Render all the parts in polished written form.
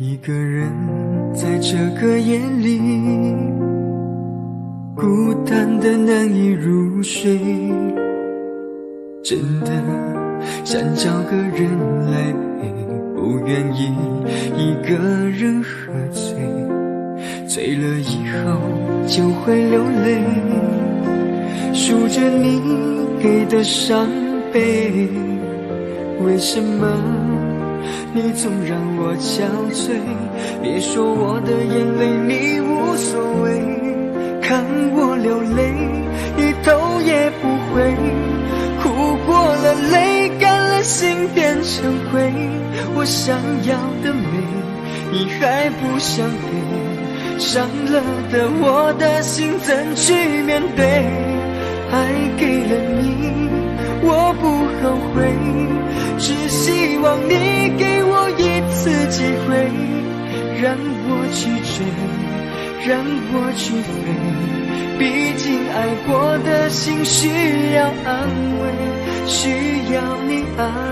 一个人在这个夜里，孤单的难以入睡，真的想找个人来陪，不愿意一个人喝醉，醉了以后就会流泪，数着你给的伤悲，为什么你总让我憔悴，别说我的眼泪你无所谓，看我流泪你头也不回，哭过了泪干了心变成灰，我想要的美你还不想给，伤了的我的心怎去面对，爱给了你我不后悔，只希望你给我一次机会，让我去追，让我去飞，毕竟爱过的心需要安慰，需要你安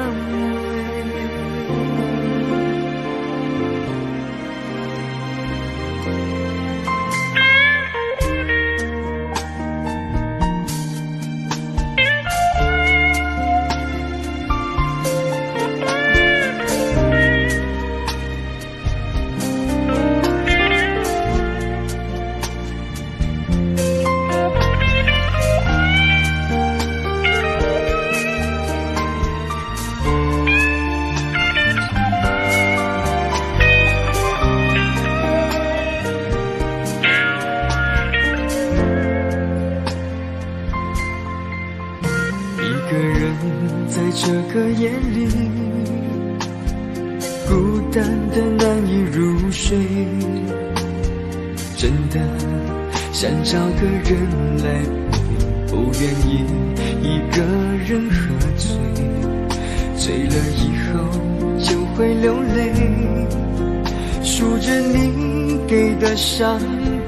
伤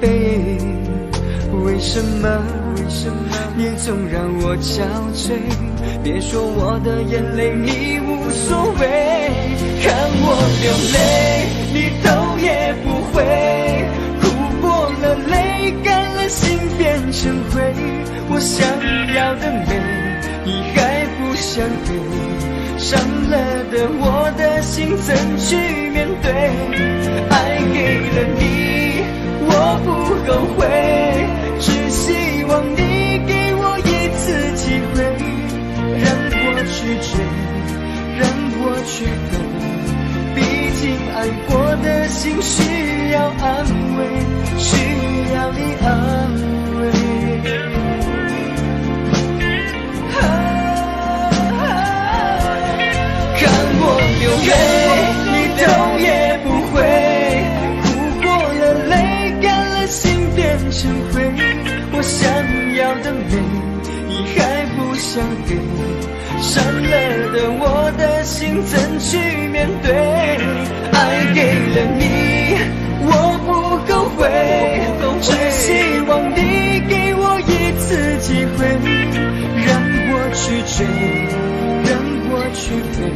悲，为什么你总让我憔悴，别说我的眼泪你无所谓，看我流泪你头也不回，哭过了泪干了心变成灰，我想要的美你还不想给，伤了的我的心怎去面对，爱给了你我不后悔，只希望你给我一次机会，让我去追，让我去等，毕竟爱过的心需要安慰，需要你安慰，看我流泪你头也不回，成灰，我想要的美你还不想给，伤了的我的心怎去面对，爱给了你我不后悔，只希望你给我一次机会，让我去追，让我去飞，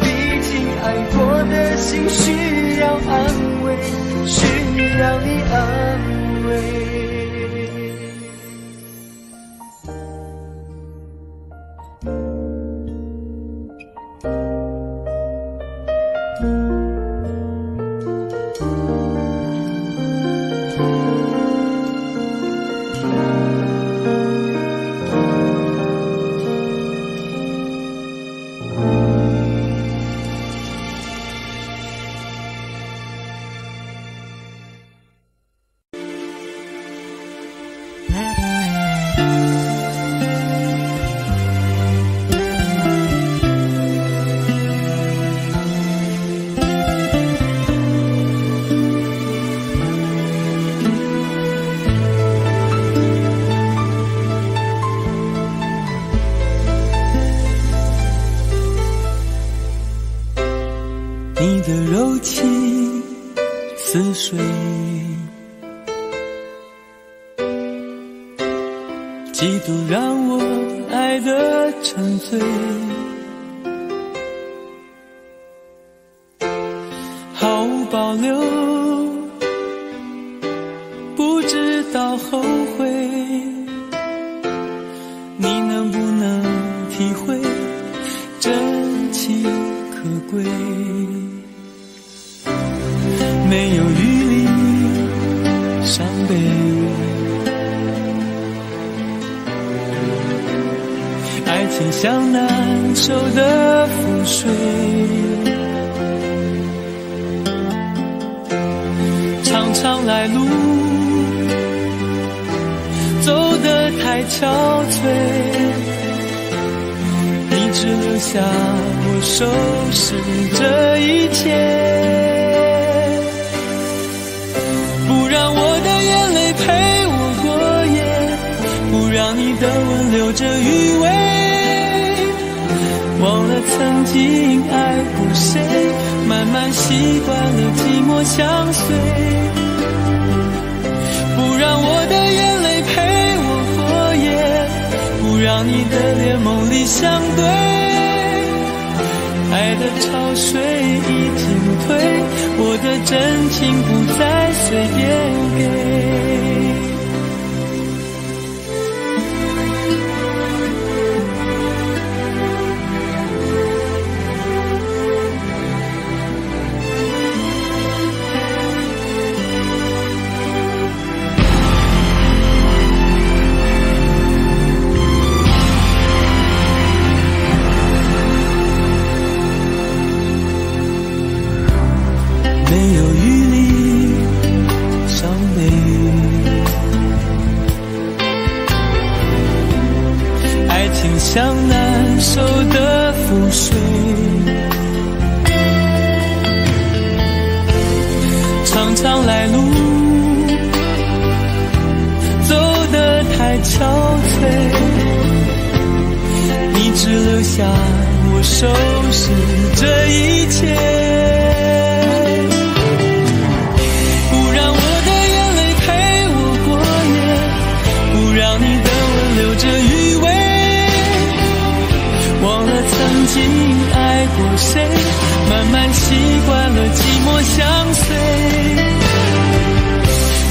毕竟爱过的心需要安慰，需要你安慰，毫无保留，不知道后悔。你能不能体会真情可贵？没有余力伤悲，爱情像难收的覆水。 常来路走得太憔悴，你只留下我收拾这一切，不让我的眼泪陪我过夜，不让你的吻留着余味，忘了曾经爱过谁，慢慢习惯了寂寞相随。 让我的眼泪陪我过夜，不让你的脸梦里相对。爱的潮水已经退，我的真情不再随便给。 像难收的覆水，常常来路走得太憔悴，你只留下我收拾这一切，不让我的眼泪陪我过夜，不让你的吻留着余味。 忘了曾经爱过谁，慢慢习惯了寂寞相随。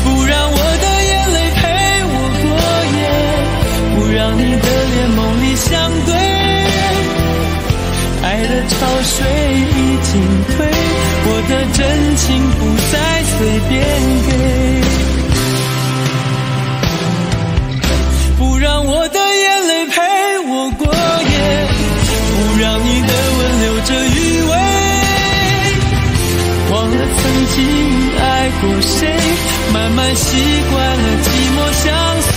不让我的眼泪陪我过夜，不让你的脸梦里相对。爱的潮水已经退，我的真情不再随便给。 曾经爱过谁，慢慢习惯了寂寞相随。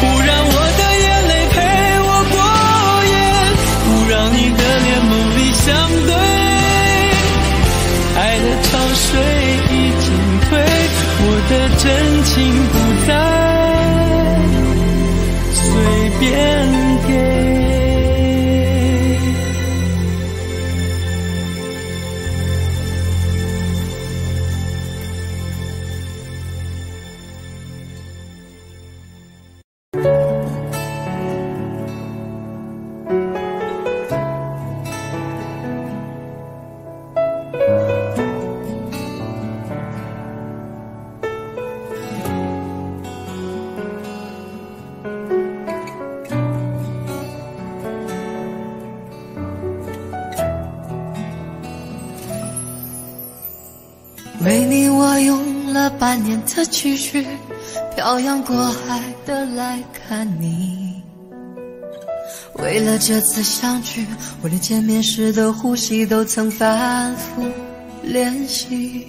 不让我的眼泪陪我过夜，不让你的脸梦里相对。爱的潮水已经退，我的真情不再随便给。 的期许，漂洋过海的来看你。为了这次相聚，我连见面时的呼吸都曾反复练习。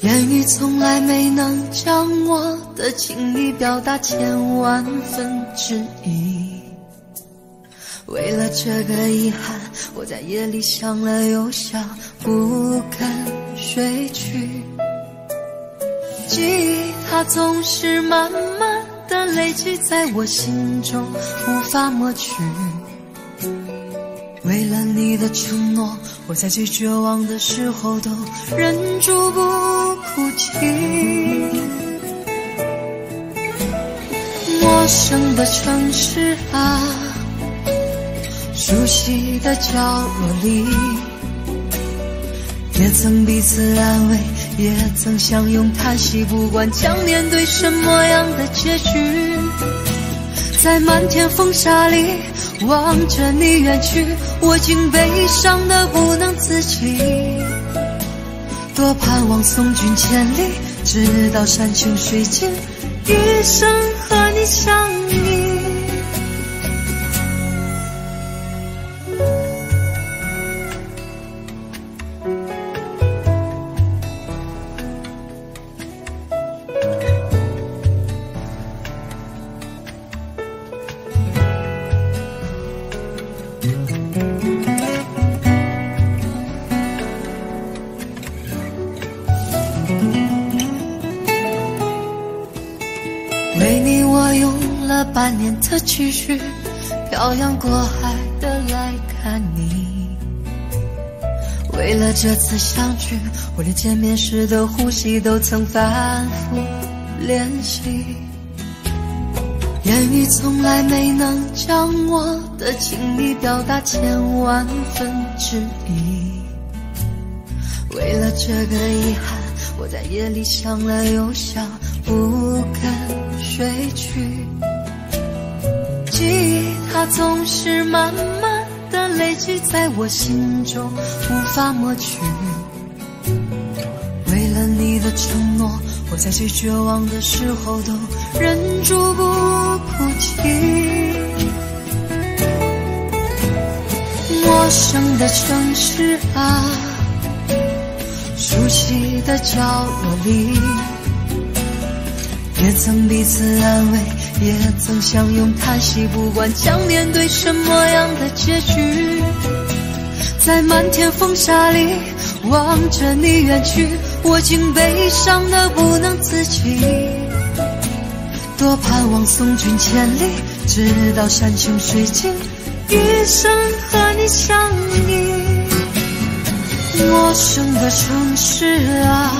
言语从来没能将我的情意表达千万分之一。为了这个遗憾，我在夜里想了又想，不肯睡去。 记忆，它总是慢慢的累积在我心中，无法抹去。为了你的承诺，我在最绝望的时候都忍住不哭泣。陌生的城市啊，熟悉的角落里。也曾彼此安慰，也曾相拥叹息，不管将面对什么样的结局，在漫天风沙里望着你远去，我竟悲伤得不能自己。多盼望送君千里，直到山穷水尽，一生和你相依。 的期许，漂洋过海的来看你。为了这次相聚，我连见面时的呼吸都曾反复练习。言语从来没能将我的情意表达千万分之一。为了这个遗憾，我在夜里想了又想，不肯睡去。 记忆它总是慢慢的累积在我心中，无法抹去。为了你的承诺，我在最绝望的时候都忍住不哭泣。陌生的城市啊，熟悉的角落里，也曾彼此安慰。 也曾相拥叹息，不管将面对什么样的结局，在漫天风沙里望着你远去，我竟悲伤得不能自己。多盼望送君千里，直到山穷水尽，一生和你相依。陌生的城市啊，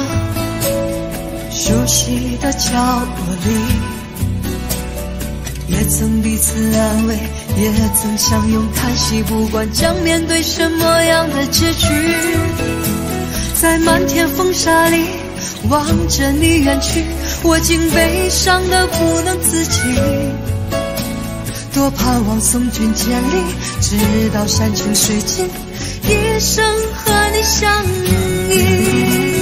熟悉的角落里。 也曾彼此安慰，也曾相拥叹息，不管将面对什么样的结局，在漫天风沙里望着你远去，我竟悲伤得不能自己。多盼望送君千里，直到山穷水尽，一生和你相依。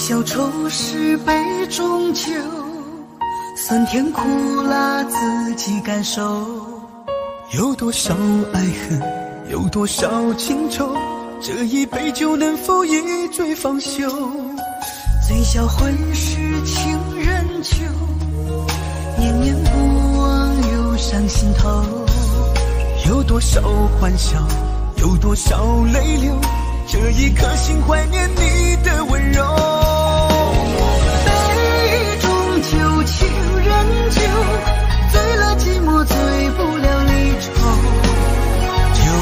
小愁是杯中酒，酸甜苦辣自己感受。有多少爱恨，有多少情愁，这一杯酒能否一醉方休？醉销魂是情人酒，念念不忘涌上心头。有多少欢笑，有多少泪流，这一颗心怀念你的温柔。 情人酒，醉了寂寞，醉不了离愁。纠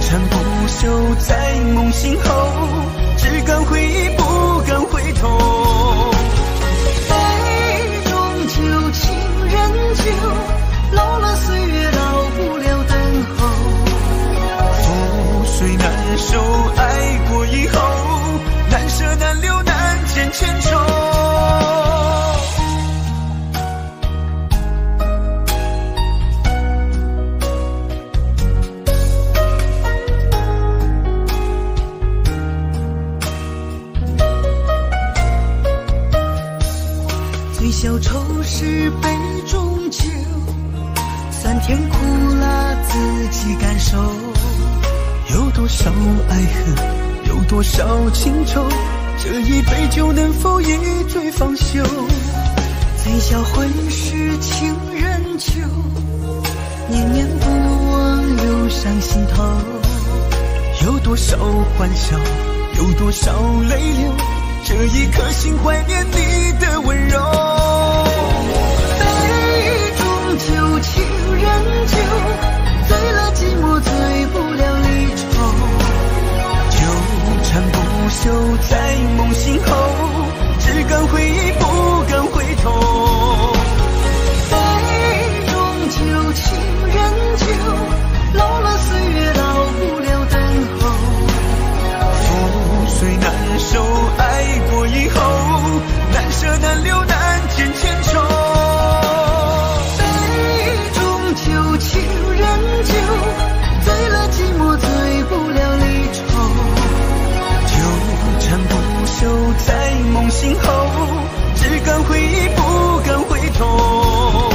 缠不休，在梦醒后，只敢回忆，不敢回头。牵手。醉消愁是杯中酒，酸甜苦辣自己感受。有多少爱恨，有多少情愁，这一杯酒能否一醉方休？醉销魂是情人酒，念念不忘留上心头。有多少欢笑，有多少泪流，这一颗心怀念你的温柔。杯中酒，情人酒，醉了寂寞，醉不了离愁。缠不休，在梦醒后，只敢回忆，不敢回头。杯中酒，情人酒，老了岁月到不了等候。覆水难收，爱过以后，难舍难留，难解千愁。杯中酒，情人酒，醉了寂寞，醉不了离愁。缠不休，在梦醒后，只敢回忆，不敢回头。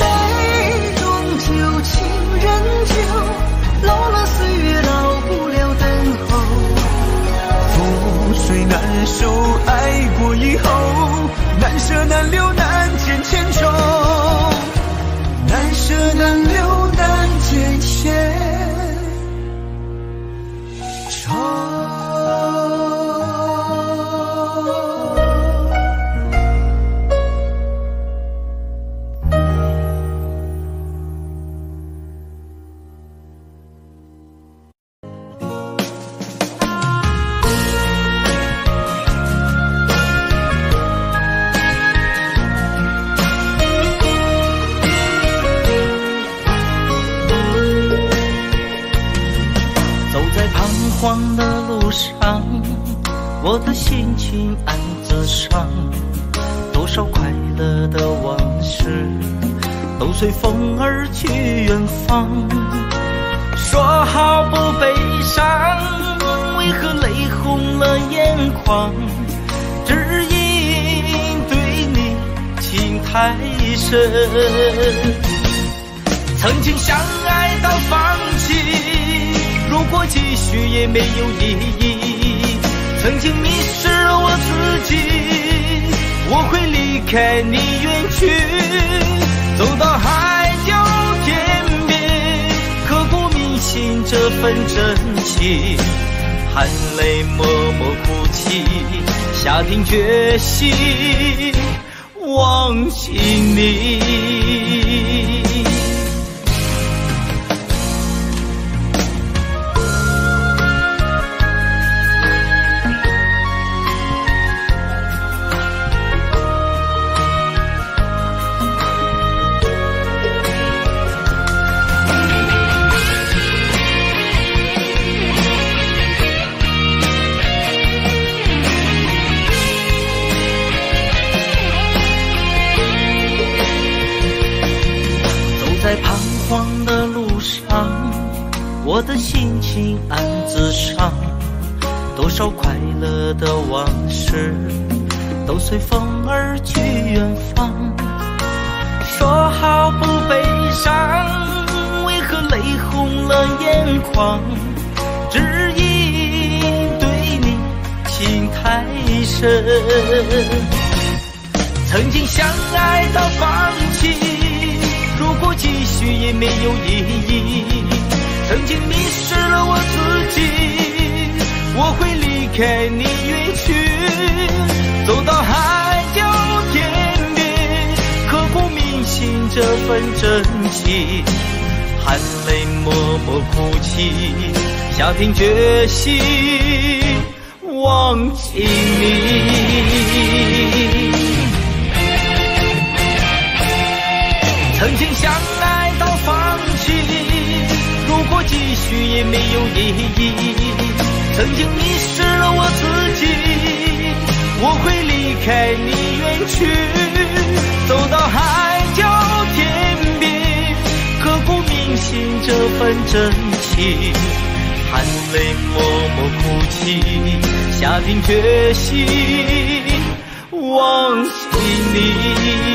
杯中酒，情人酒，老了岁月到不了等候。覆水难收，爱过以后，难舍难留，难解千愁。难舍难留，难解千愁。我的心情暗自伤，多少快乐的往事都随风儿去远方。说好不悲伤，为何泪红了眼眶？只因对你情太深，曾经相爱到放弃，如果继续也没有意义。曾经迷失了我自己，我会离开你远去，走到海角天边，刻骨铭心这份真情，含泪默默哭泣，下定决心忘记你。我的心情暗自伤，多少快乐的往事都随风儿去远方。说好不悲伤，为何泪红了眼眶？只因对你情太深，曾经相爱到放弃，如果继续也没有意义。曾经迷失了我自己，我会离开你远去，走到海角天边，刻骨铭心这份真情，含泪默默哭泣，下定决心忘记你。曾经相爱到放弃，如果继续也没有意义，曾经迷失了我自己，我会开你远去，走到海角天边，刻骨铭心这份真情，含泪默默哭泣，下定决心忘记你。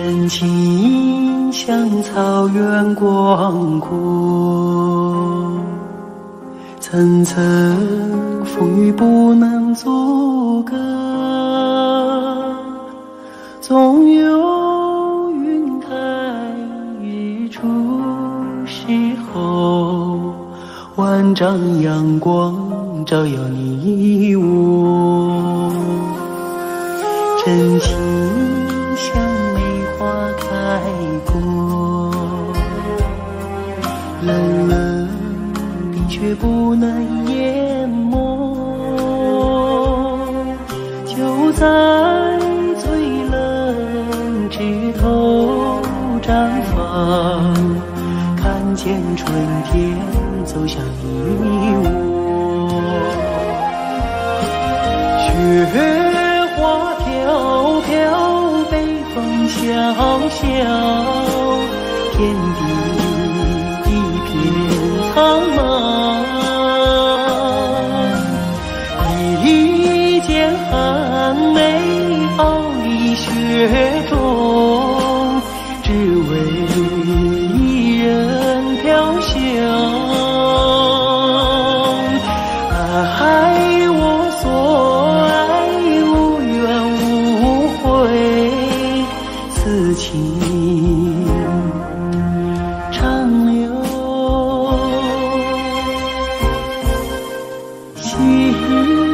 深情像草原广阔，层层风雨不能阻隔，总有云开日出时候，万丈阳光照耀你我，真情像梅花开过，冷冷冰雪不能淹没，就在最冷枝头绽放，看见春天走向你我，雪花飘飘，萧萧，天地一片苍茫，一剪寒梅傲立雪中，只为一人飘香。爱我所爱，无怨无悔，此情长留心间。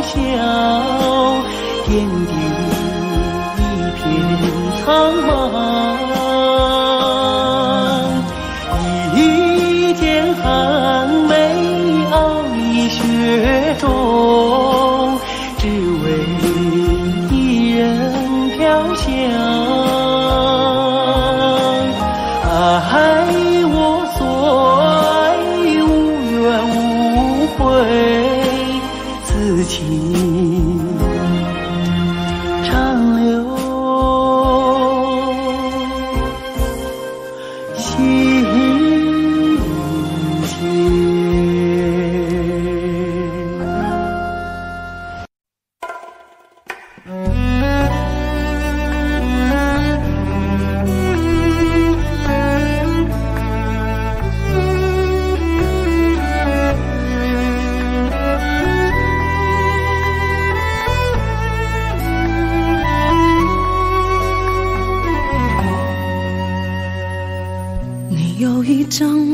萧萧，天地一片苍茫，一剪寒梅傲立雪中，只为一人飘香。爱我所爱，无怨无悔，此情长留心间。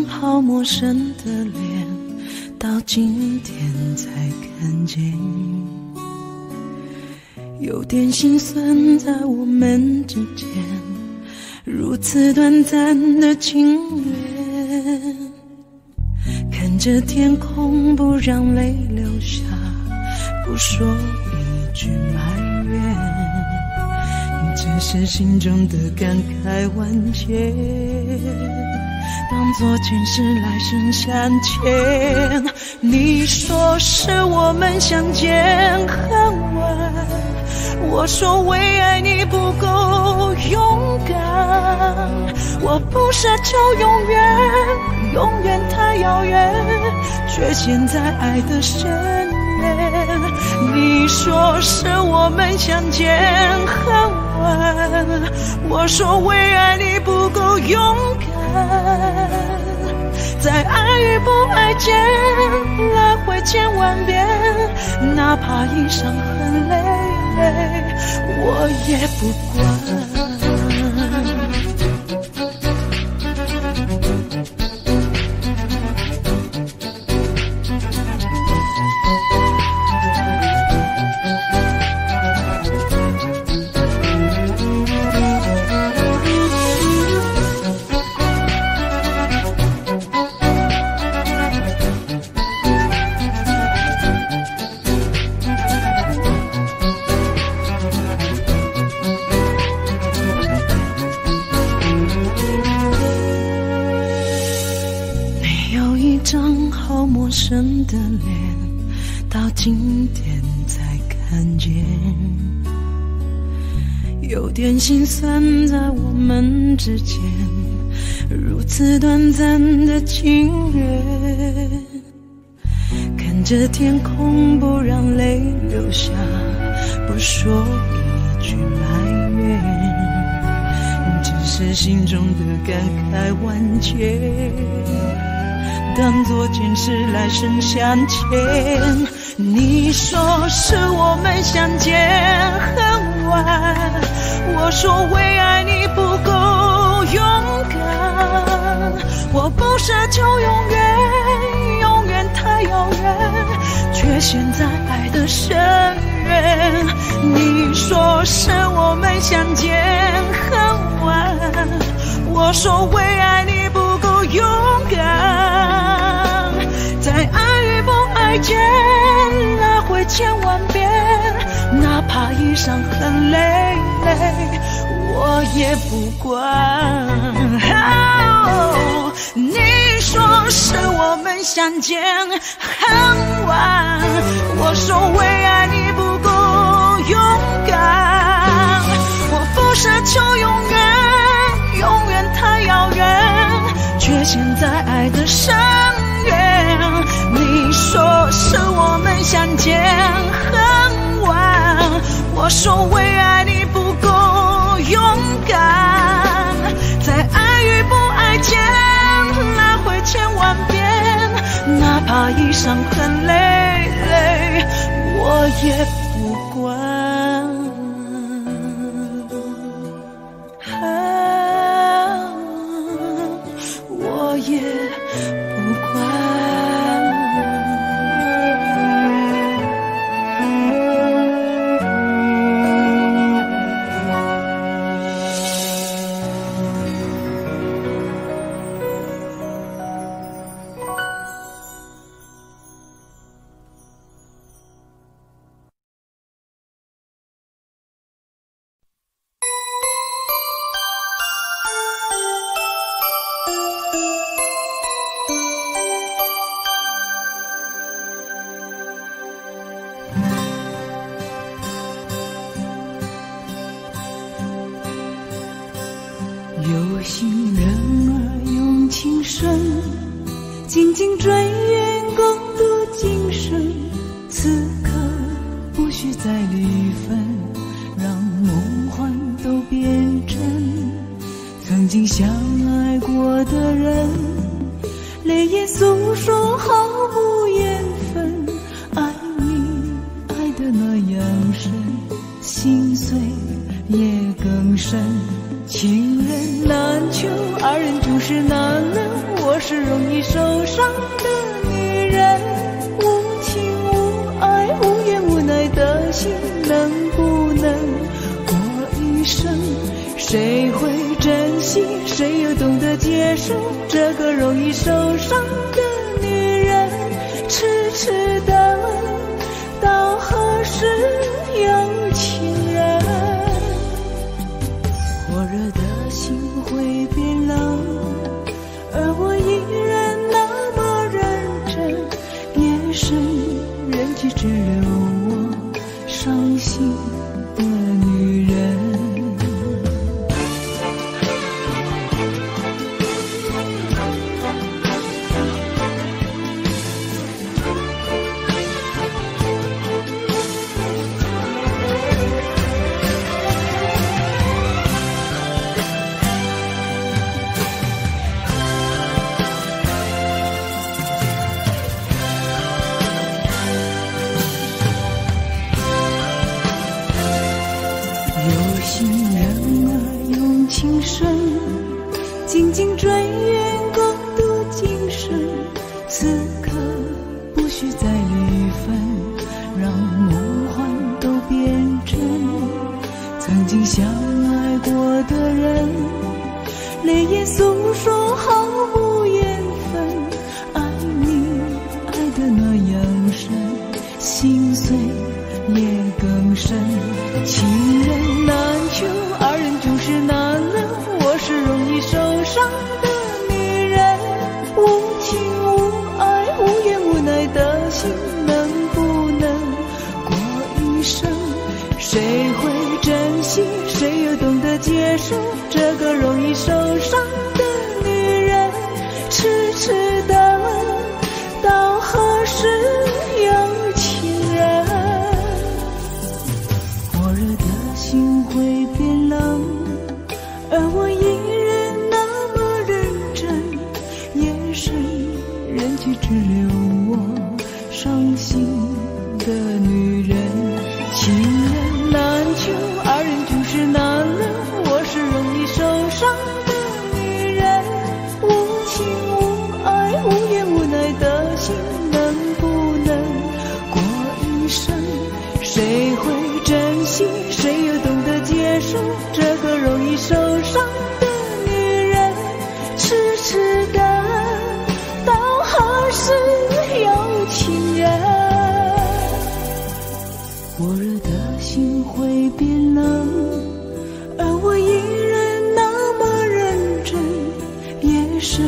好陌生的脸，到今天才看见，有点心酸，在我们之间如此短暂的情缘。看着天空不让泪流下，不说一句埋怨，只是心中的感慨万千，当作前世来生相欠。你说是我们相见恨晚，我说为爱你不够勇敢。我不奢求永远，永远太遥远，却陷在爱的深渊。你说是我们相见恨晚，我说为爱你不够勇敢，在爱与不爱间来回千万遍，哪怕一生很累，我也不管。今天才看见，有点心酸，在我们之间如此短暂的情缘。看着天空，不让泪流下，不说一句埋怨，只是心中的感慨万千。 当作前世来生相欠，你说是我们相见很晚，我说为爱你不够勇敢，我不奢求永远，永远太遥远，却陷在爱的深渊。你说是我们相见很晚，我说为爱你不够勇敢。 间来回千万遍，哪怕已伤痕累累，我也不管。Oh, 你说是我们相见很晚，我说为爱你不够勇敢，我不奢求永远，永远太遥远，却陷在爱的深渊。 你说是我们相见很晚，我说为爱你不够勇敢，在爱与不爱间来回千万遍，哪怕已伤痕累累，我也不管。 能不能的结束，这个容易受伤的女人，痴痴的到何时有情人？火热的心会变冷，而我依然那么认真。夜深人静，只留我伤心的女人。情人难求，爱人就是难留，我是容易受伤的女人，无情无爱，无言无奈的心，能不能过一生？谁会珍惜？谁又懂得结束这个容易受伤的女人？痴痴的到何时有情人？火热的心会变冷，而我依然那么认真。夜深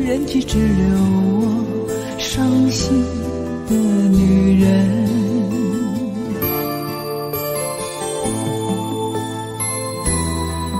人静，只留我伤心的女人。我们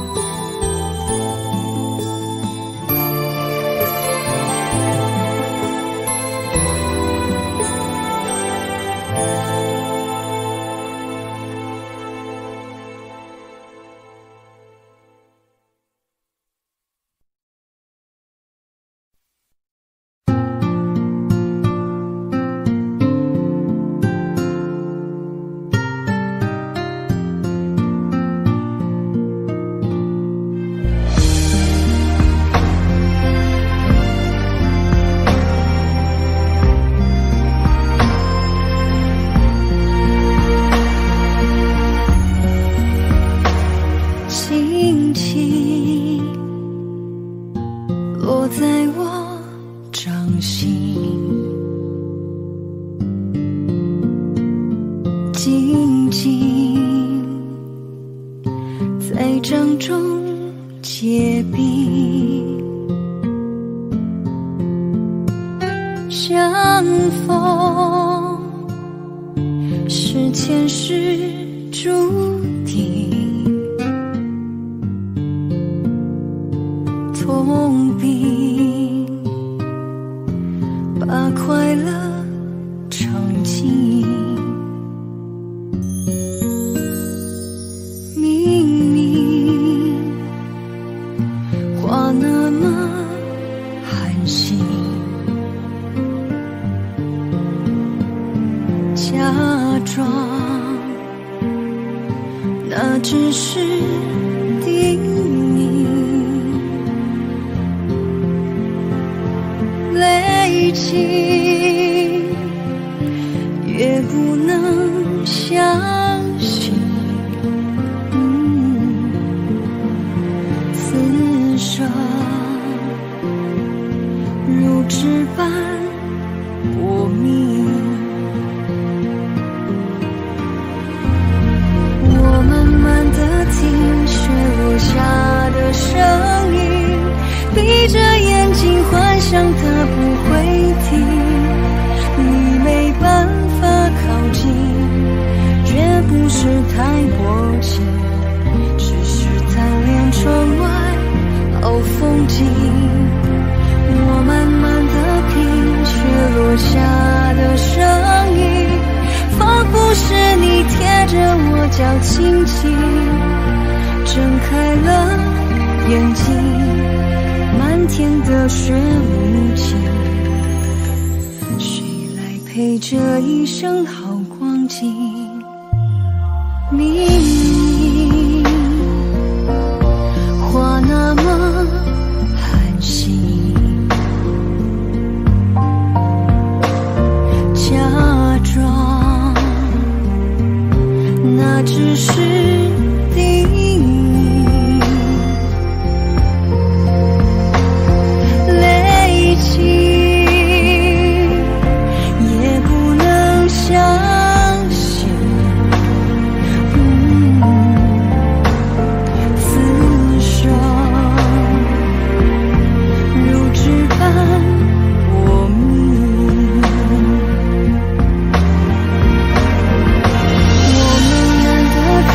难得平。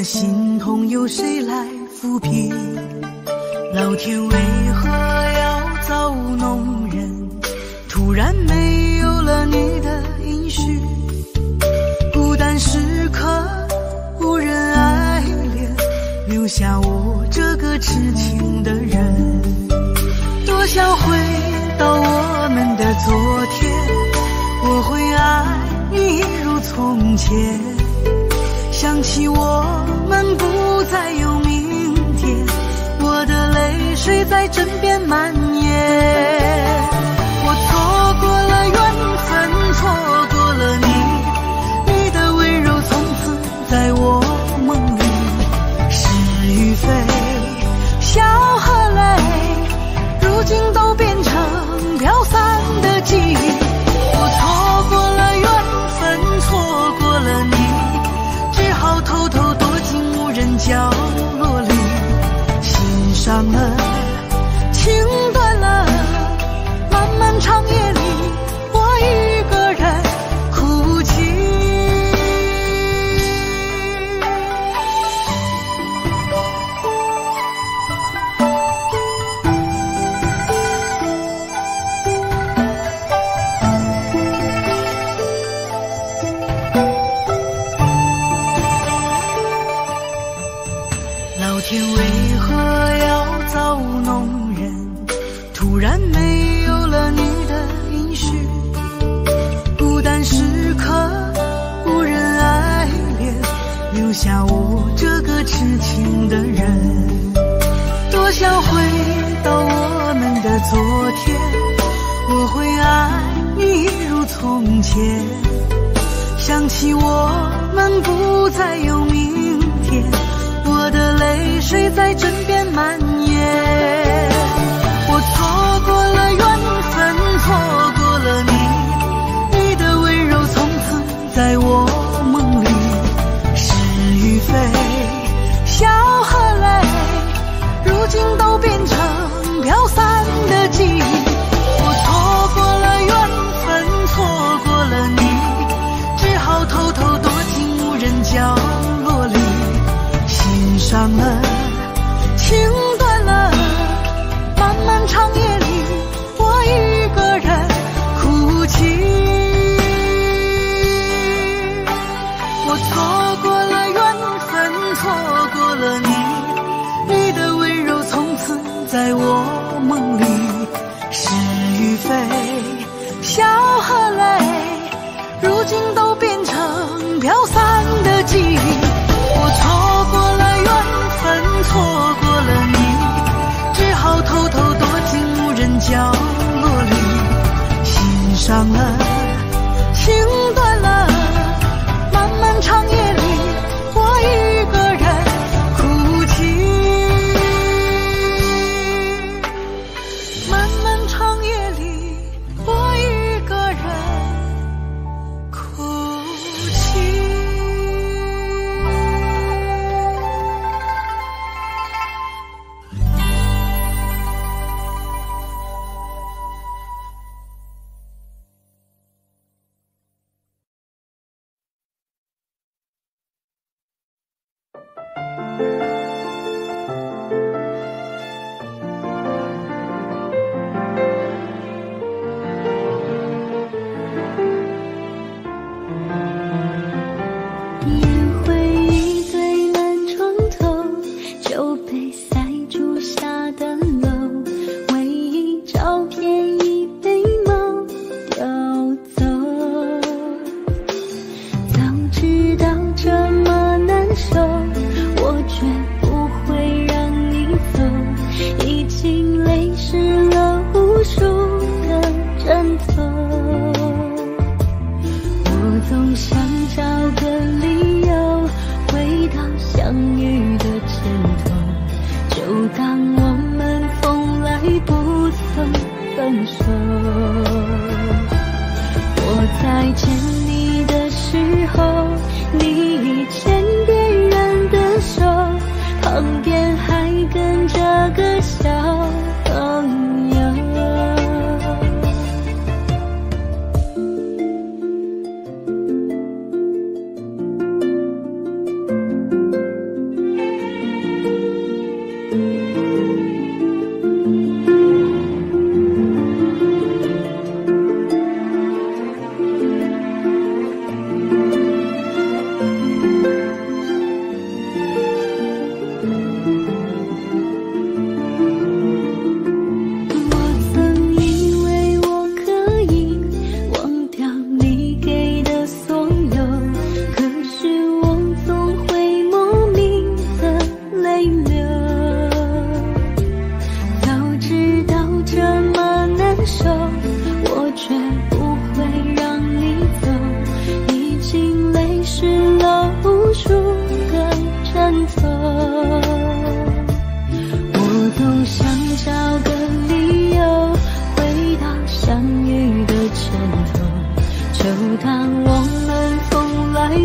的心痛由谁来抚平？老天为何要造物弄人？突然没有了你的音讯，孤单时刻无人爱恋，留下我这个痴情的人。多想回到我们的昨天，我会爱你如从前。 想起我们不再有明天，我的泪水在枕边蔓延。我错过了缘分，错过了你，你的温柔从此在我梦里。是与非，笑和泪，如今都变成飘散的记忆。我错过了缘分，错过了你。 偷偷躲进无人角落里，心伤了，情断了，漫漫长夜里，我一个人哭泣。留下我这个痴情的人，多想回到我们的昨天，我会爱你如从前。想起我们不再有明天，我的泪水在枕边蔓延。我错过了缘分，错过了你，你的温柔从此在我梦里。 非笑和泪，如今都变成飘散的记忆。我错过了缘分，错过了你，只好偷偷躲进无人角落里。心伤了，情断了，漫漫长夜里，我一个人哭泣。我错过了。 错过了你，你的温柔从此在我梦里。是与非，笑和泪，如今都变成飘散的记忆。我错过了缘分，错过了你，只好偷偷躲进无人角落里。心伤了，情断了，漫漫长夜里，我一个人。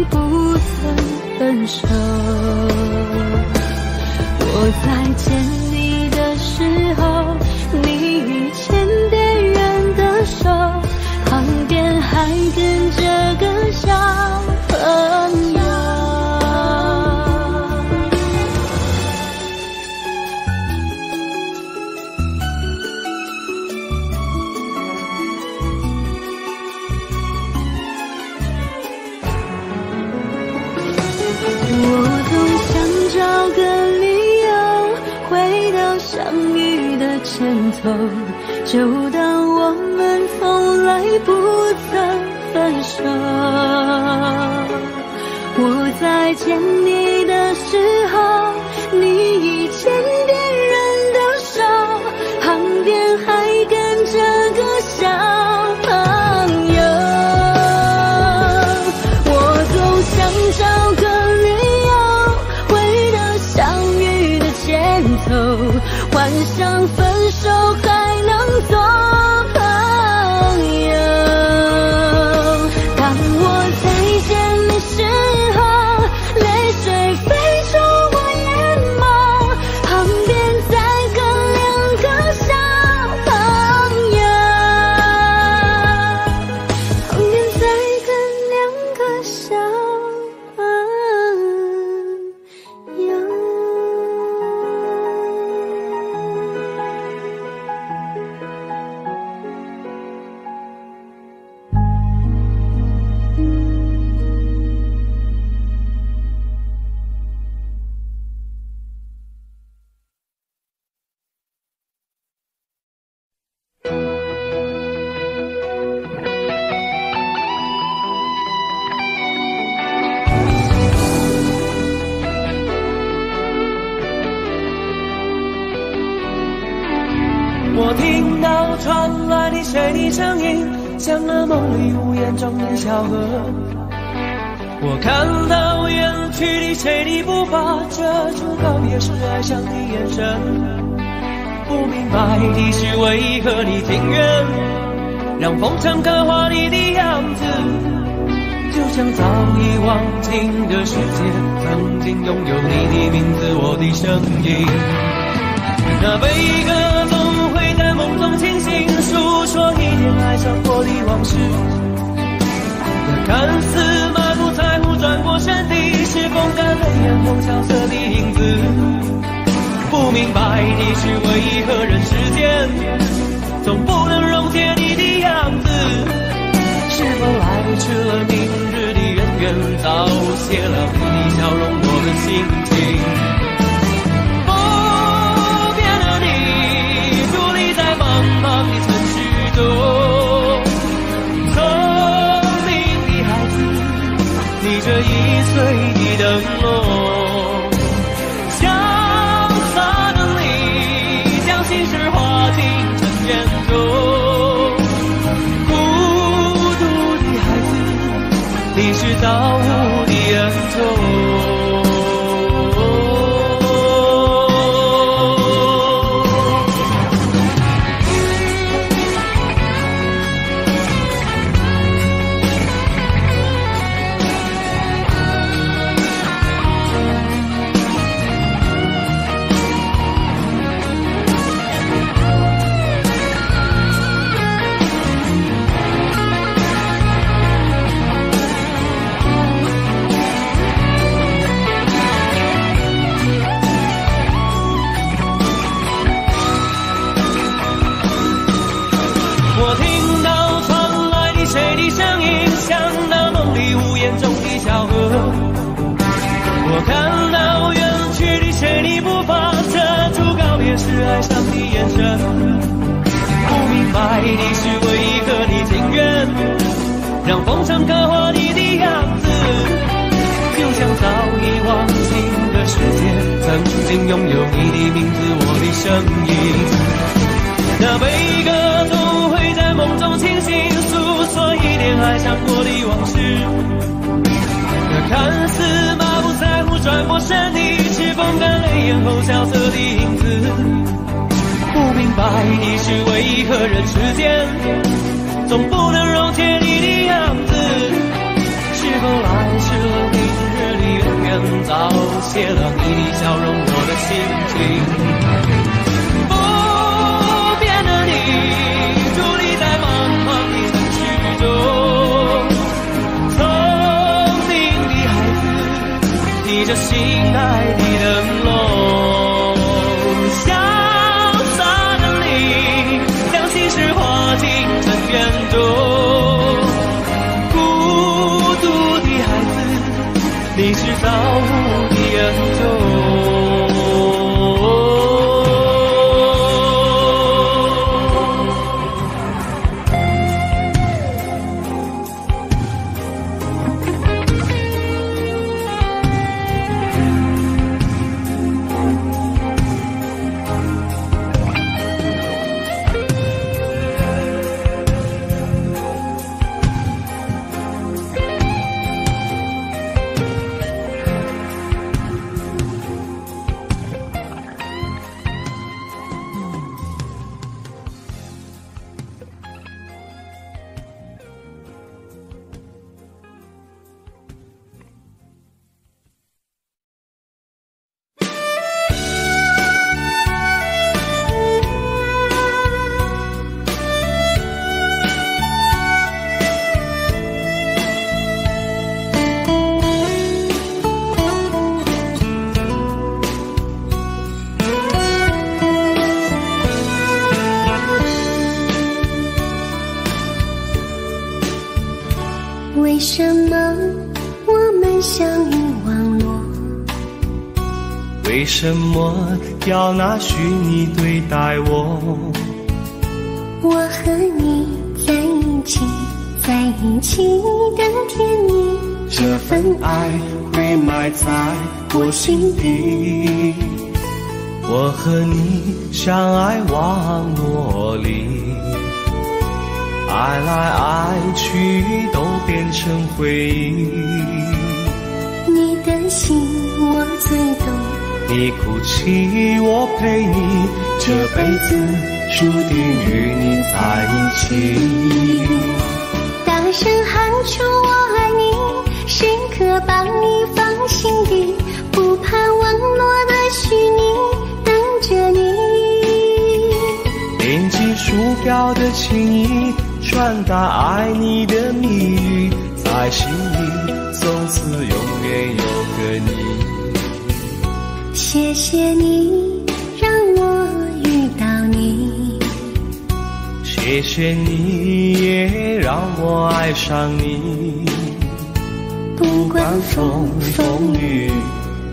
不曾分手。我再见你的时候，你已牵别人的手，旁边还跟着个小朋友。 就当我们从来不曾分手。我再见你的时候，你已牵别人的手，旁边还跟着个小朋友。我总想找个理由，回到相遇的前头，幻想分。 还能做朋友。当我再见你时候，泪水飞出我眼眸，旁边再跟两个小朋友，旁边再跟两个小朋友。 我听到传来的谁的声音，像那梦里无言中的巧合。我看到远去的谁的步伐，这出告别时哀伤的眼神。不明白的是，为何你情愿让风尘刻画你的样子，就像早已忘情的世界，曾经拥有你的名字，我的声音。那悲歌总。 梦中清醒诉说一点哀伤过的往事，那看似满不在乎转过身的是风干泪眼红萧瑟的影子。不明白你是为何人世间总不能溶解你的样子，是否来迟了？明日的渊源早谢了你的笑容，我的心情。 随意的落，潇洒的你将心事化进尘烟中。孤独的孩子，你是造物的恩宠。 是否来迟了？明日里远远早些了，你的笑容，我的心情。不变的你，伫立在茫茫的城市中，聪明的孩子，你这心爱的灯笼，潇洒的你，将心事化进尘缘中。 你是造物的恩宠。为什么要拿虚拟对待我？我和你在一起，在一起的甜蜜，这份爱会埋在我心底。我和你相爱网络里，爱来爱去都变成回忆。你的心我最懂。 你哭泣，我陪你，这辈子注定与你在一起。大声喊出我爱你，时刻把你放心底，不怕网络的虚拟，等着你。点击鼠标的情谊，传达爱你的谜语，在心里，从此永远有个你。 谢谢你让我遇到你，谢谢你也让我爱上你。不管风雨，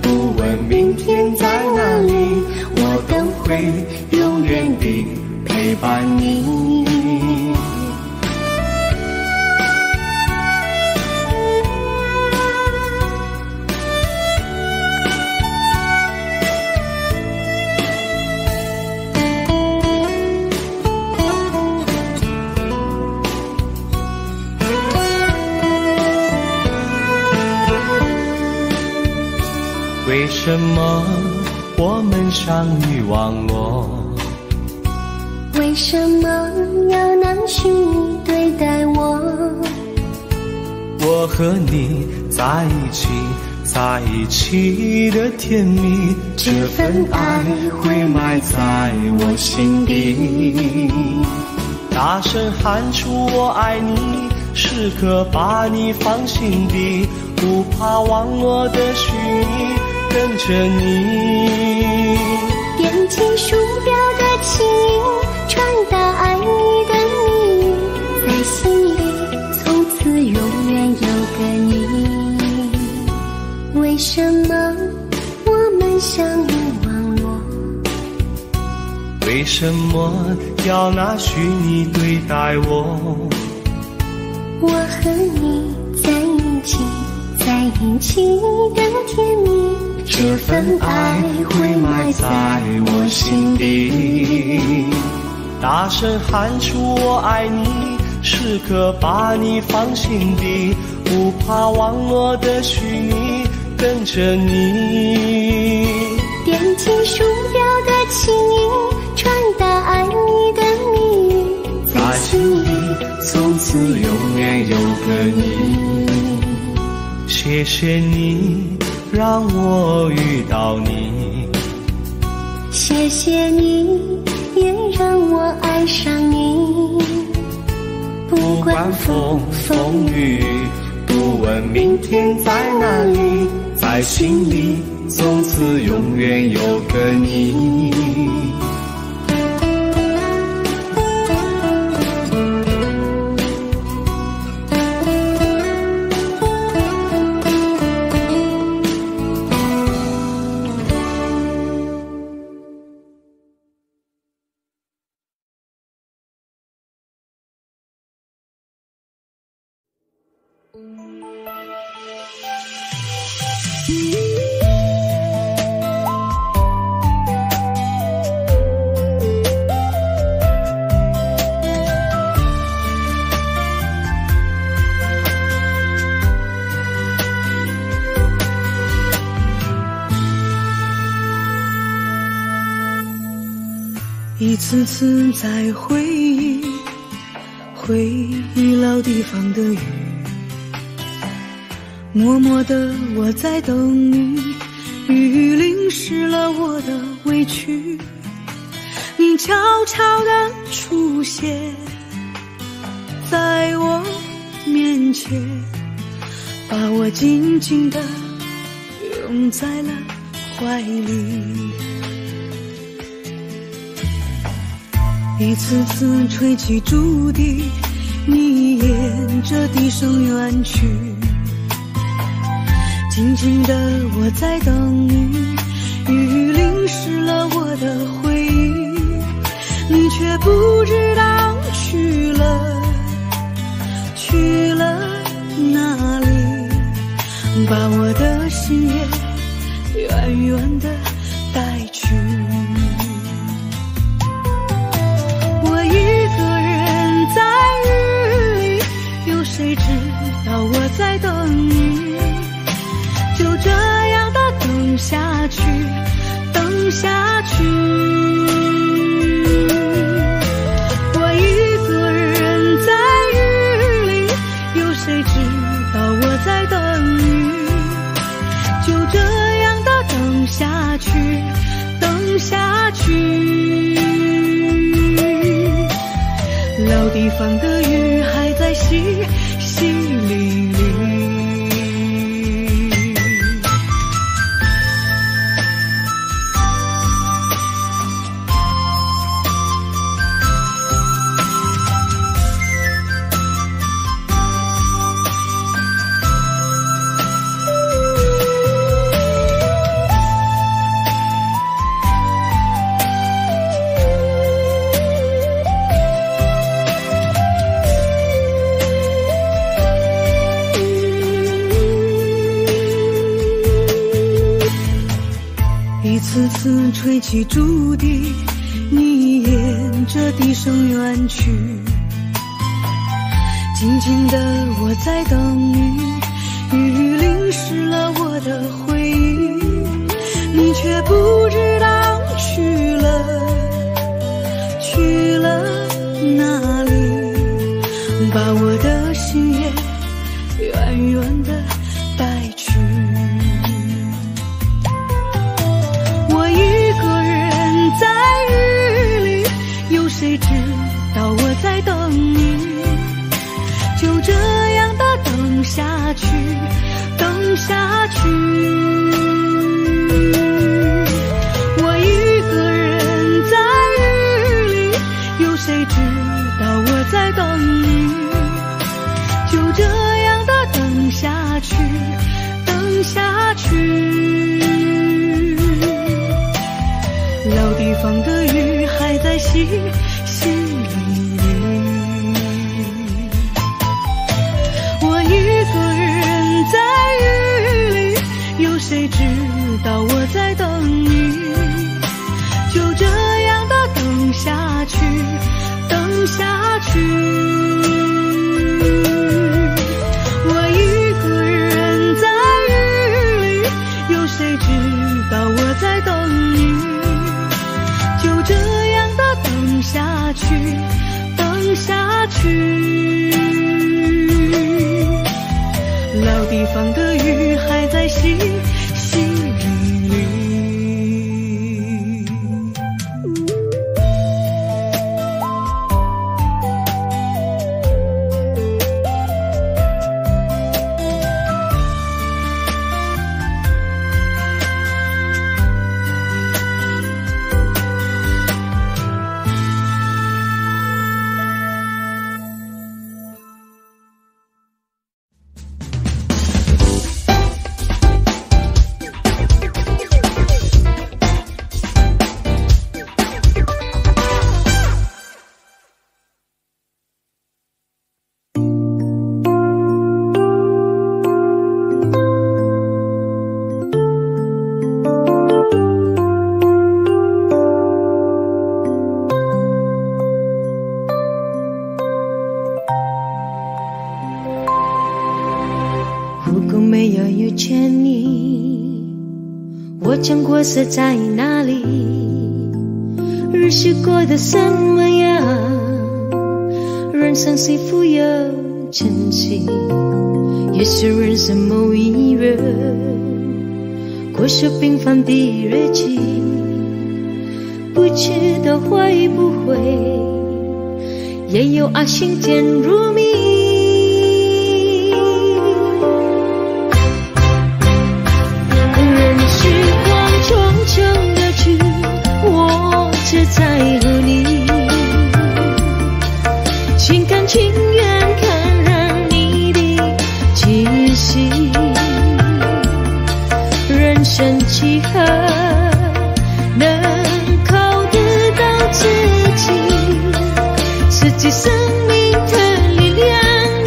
不问明天在哪里，我都会永远地陪伴你。 为什么我们相遇网络？为什么要拿虚拟对待我？我和你在一起，在一起的甜蜜，这份爱会埋在我心底。大声喊出我爱你，时刻把你放心底，不怕网络的虚拟。 跟着你，点击鼠标的情谊，传达爱你的秘密，在心里，从此永远有个你。为什么我们相遇网络？为什么要拿虚拟对待我？我和你在一起，在一起的甜蜜。 这份爱会埋在我心底，大声喊出我爱你，时刻把你放心底，不怕网络的虚拟，跟着你。点击鼠标的情谊，传达爱你的秘密，在心里，从此永远有个你。谢谢你让我遇到你，谢谢你也让我爱上你。不管风风雨，不问明天在哪里，在心里从此永远有个你。一次次在回忆，回忆老地方的雨。默默的我在等你，雨淋湿了我的委屈。你悄悄的出现在我面前，把我紧紧的拥在了怀里。一次次吹起竹笛，你沿着笛声远去。静静的我在等你，雨淋湿了我的回忆，你却不知道去了哪里，把我的心也远远的带去。我一个人在雨里，有谁知道我在等你？就这样的等下去，我一个人在雨里，有谁知道我在等你？就这样的等下去，老地方的雨还在淅淅沥沥。次吹起竹笛，你沿着笛声远去。静静的我在等你，雨淋湿了我的回忆，你却不知道去了哪里，把我的心也远远的带去。谁知道我在等你？就这样的等下去，我一个人在雨里，有谁知道我在等你？就这样的等下去，老地方的雨还在淅淅沥沥，我一个人在雨里，有谁知道我在等你？就这样的等下去，我一个人在雨里，有谁知道我在等你？就这样的等下去，老地方的雨。事还在心里。将过色在哪里？日子过得怎么样？人生是否有珍惜？也许人生某一日，过着平凡的日子，不知道会不会也有爱情甜如蜜。 匆匆的去，我只在乎你，心甘情愿感染你的气息。人生几何能够得到自己，自己生命的力量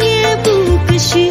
也不可惜。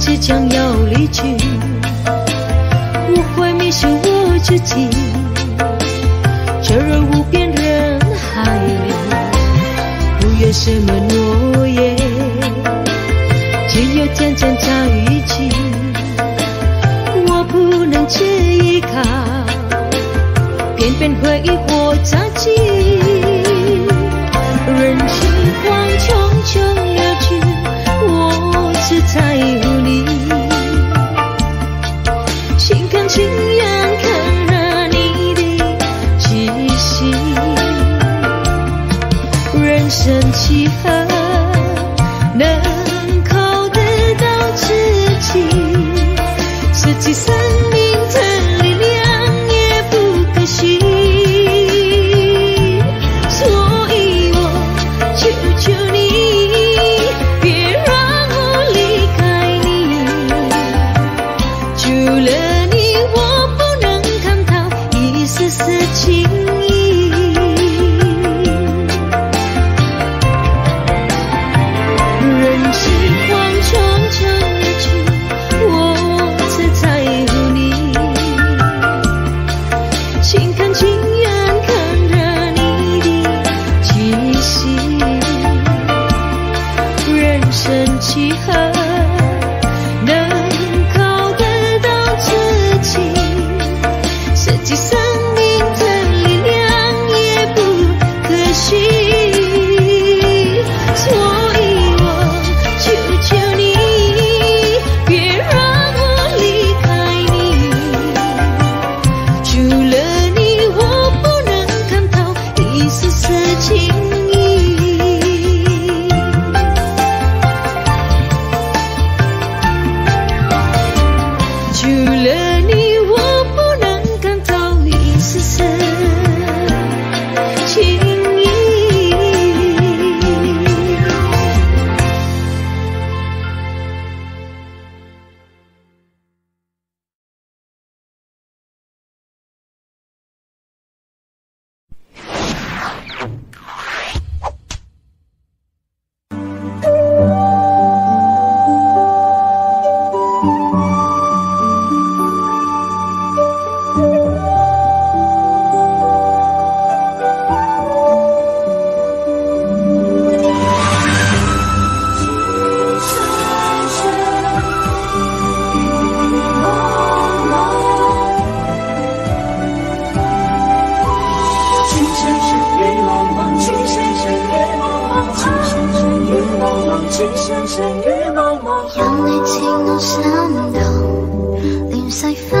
即将要离去，我会迷失我自己，沉入无边人海里，不愿什么诺言，只有天真在一起。我不能只依靠，偏偏回忆我自己。任时光匆匆流去，我只在乎。 情愿看着你的气息，人生几何能够得到自己，自己生命的力量也不可惜。所以我求求你，别让我离开你，除了。 情意。只相信與愛無關。有你似我心動，亂世紛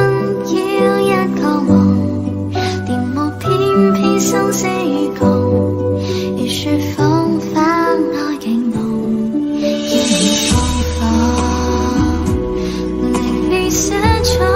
擾一個夢，電幕偏偏生死與共，如雪風翻開景夢，要你芳芳，離別失寵。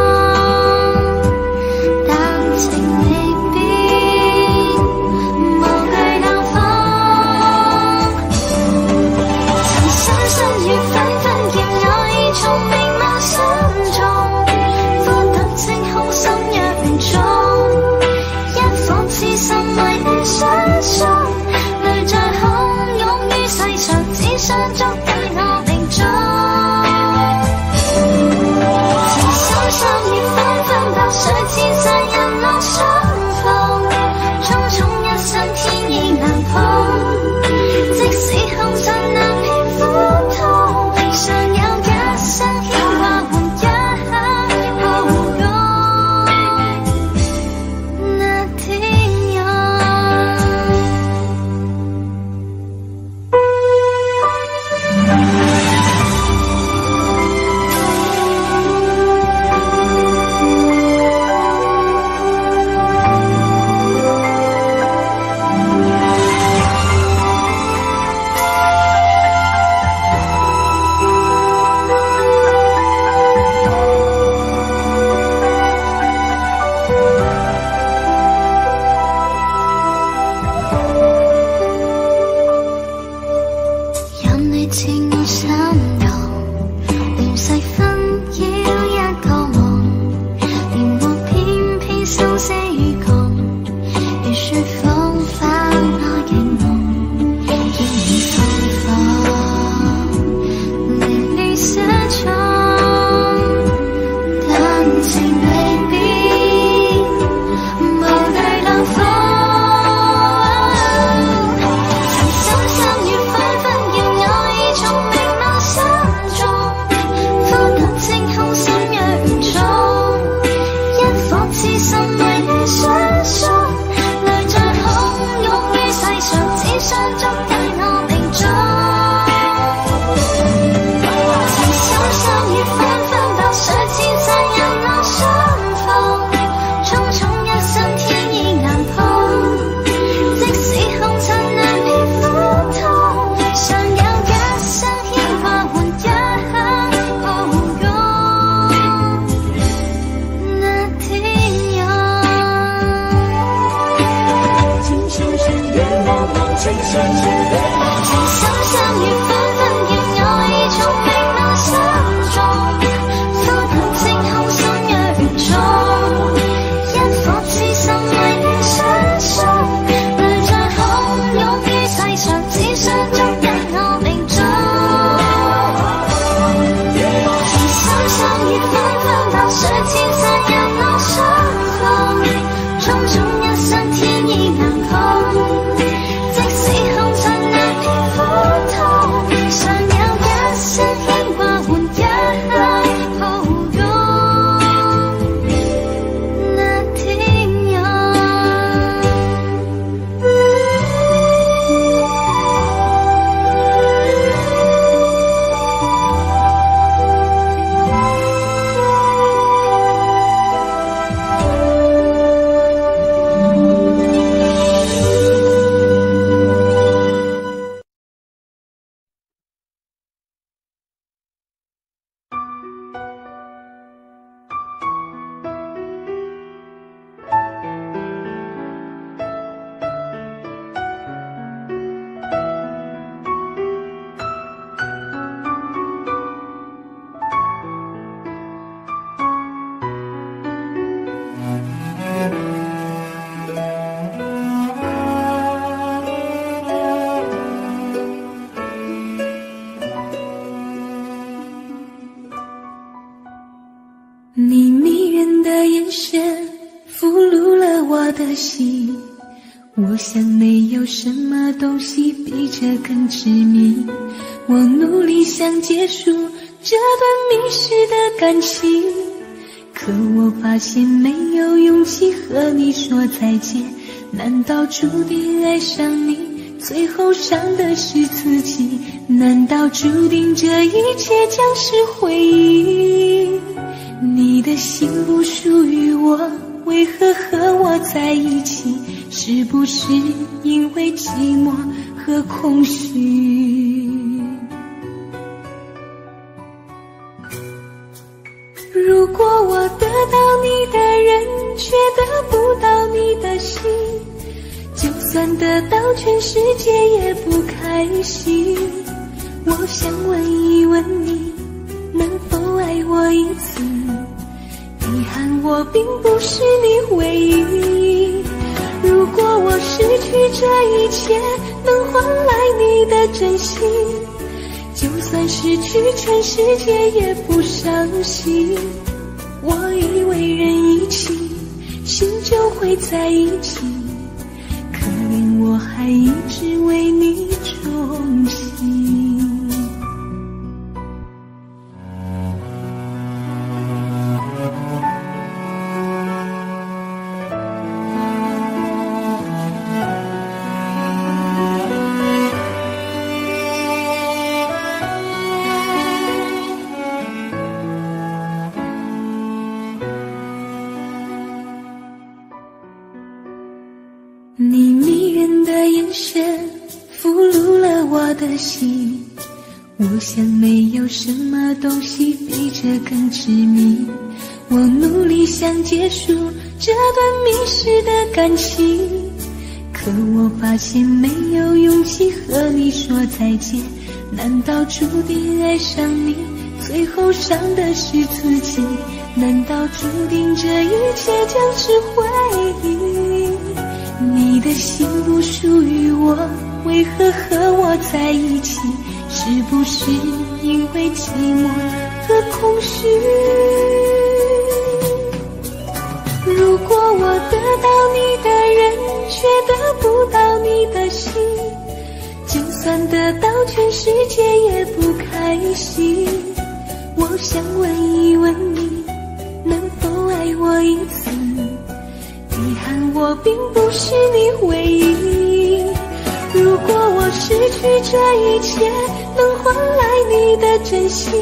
结束这段迷失的感情，可我发现没有勇气和你说再见。难道注定爱上你，最后伤的是自己？难道注定这一切将是回忆？你的心不属于我，为何和我在一起？是不是因为寂寞和空虚？如果我得到你的人，却得不到你的心，就算得到全世界也不开心。我想问一问你，能否爱我一次？遗憾我并不是你唯一。如果我失去这一切，能换来你的真心，就算失去全世界也不伤心。我以为人一起，心就会在一起，可怜我还一直为你钟情。你迷人的眼神俘虏了我的心，我想没有什么东西比这更痴迷。我努力想结束这段迷失的感情，可我发现没有勇气和你说再见。难道注定爱上你，最后伤的是自己？难道注定这一切将是回忆？你的心不属于我，为何和我在一起？是不是因为寂寞和空虚？如果我得到你的人，却得不到你的心，就算得到全世界也不开心。我想问一问你，能否爱我一次？遗憾我并不是你唯一。如果我失去这一切，能换来你的真心，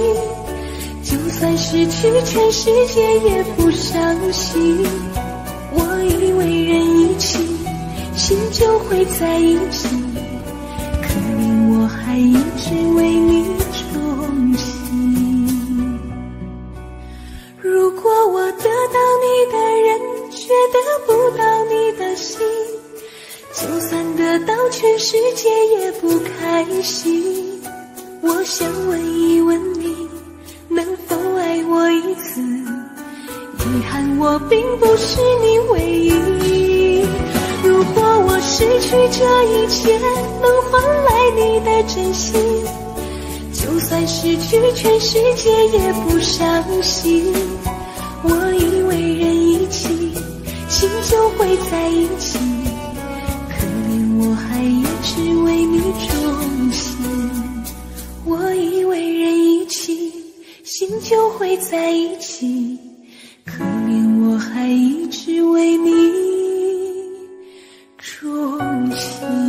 就算失去全世界也不伤心。我以为人一起，心就会在一起，可怜我还一直为你钟情。如果我得到你的人，却得不到你的心，就算得到全世界也不开心。我想问一问你，能否爱我一次？遗憾我并不是你唯一。如果我失去这一切，能换来你的真心，就算失去全世界也不伤心。我以为人一起，心就会在一起，可怜我还一直为你钟情。我以为人一起，心就会在一起，可怜我还一直为你钟情。